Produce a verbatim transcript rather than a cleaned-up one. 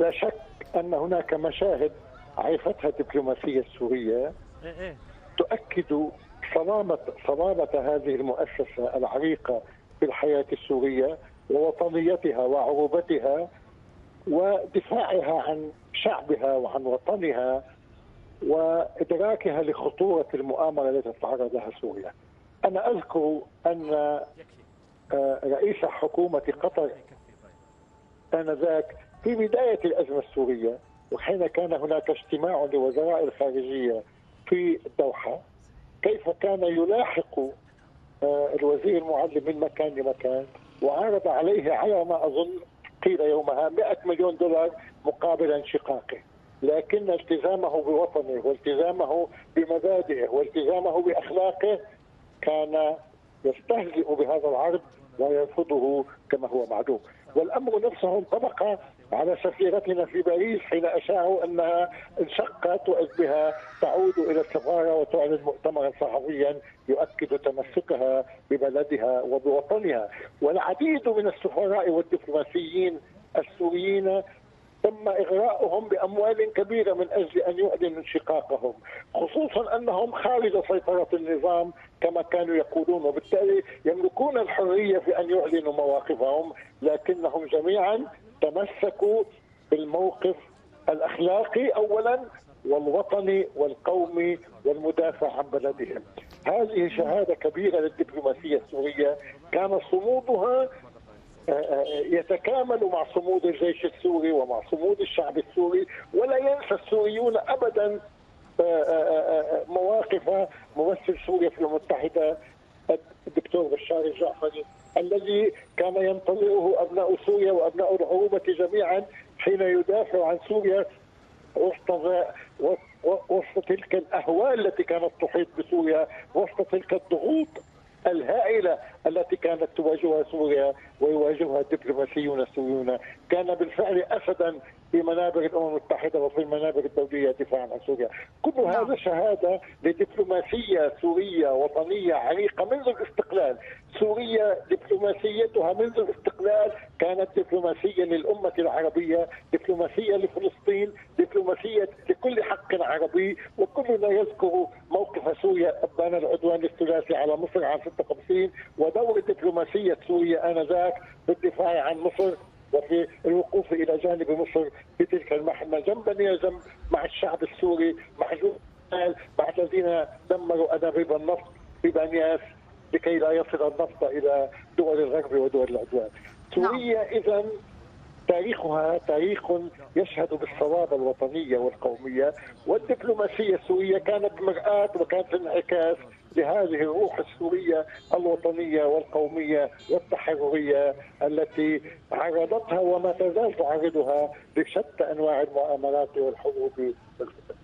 لا شك أن هناك مشاهد عرفتها الدبلوماسية السورية تؤكد صلابة صلابة هذه المؤسسة العريقة في الحياة السورية ووطنيتها وعروبتها ودفاعها عن شعبها وعن وطنها وإدراكها لخطورة المؤامرة التي تتعرض لها سوريا. أنا أذكر أن رئيس حكومة قطر آنذاك في بداية الأزمة السورية وحين كان هناك اجتماع لوزراء الخارجية في الدوحة كيف كان يلاحق الوزير المعلم من مكان لمكان وعرض عليه على ما أظن قيل يومها مئة مليون دولار مقابل انشقاقه، لكن التزامه بوطنه والتزامه بمبادئه والتزامه بأخلاقه كان يستهزئ بهذا العرض ويرفضه كما هو معلوم. والأمر نفسه انطبق على سفيرتنا في باريس حين أشاعوا أنها انشقت وأذبها تعود إلى السفارة وتعلن مؤتمرا صحفيا يؤكد تمسكها ببلدها وبوطنها. والعديد من السفراء والدبلوماسيين السوريين تم إغراءهم بأموال كبيرة من أجل أن يعلنوا انشقاقهم، خصوصا أنهم خارج سيطرة النظام كما كانوا يقولون، وبالتالي يملكون الحرية في أن يعلنوا مواقفهم، لكنهم جميعا تمسكوا بالموقف الأخلاقي أولا والوطني والقومي والمدافع عن بلدهم. هذه شهادة كبيرة للدبلوماسية السورية كان صمودها يتكامل مع صمود الجيش السوري ومع صمود الشعب السوري، ولا ينسى السوريون أبدا مواقف ممثل سوريا في الأمم المتحدة الدكتور بشار الجعفري الذي كان ينتظره أبناء سوريا وأبناء العروبة جميعا حين يدافع عن سوريا وسط تلك الأهوال التي كانت تحيط بسوريا، وسط تلك الضغوط الهائلة التي كانت تواجهها سوريا ويواجهها الدبلوماسيون السوريون. كان بالفعل أسدا في منابر الأمم المتحدة وفي المنابر الدولية دفاعا عن سوريا. كل هذا شهادة لدبلوماسية سورية وطنية عريقة منذ الاستقلال. سوريا دبلوماسيتها منذ الاستقلال كانت دبلوماسية للأمة العربية، دبلوماسية لفلسطين، دبلوماسية لكل حق عربي. وكلنا يذكر موقف سوريا أبان العدوان الثلاثي على مصر عام ستة وخمسين ودور الدبلوماسية السورية آنذاك بالدفاع عن مصر وفي الوقوف إلى جانب مصر في تلك المحنة جنبا إلى جنب مع الشعب السوري محجوب مع الذين دمروا أنابيب النفط في بنياس لكي لا يصل النفط إلى دول الغرب ودول العدوان. سوريا إذا تاريخها تاريخ يشهد بالصلابة الوطنية والقومية، والدبلوماسية السورية كانت مرآة وكانت انعكاس لهذه الروح السورية الوطنية والقومية والتحررية التي عرضتها وما تزال تعرضها لشتى أنواع المؤامرات والحروب والفتن.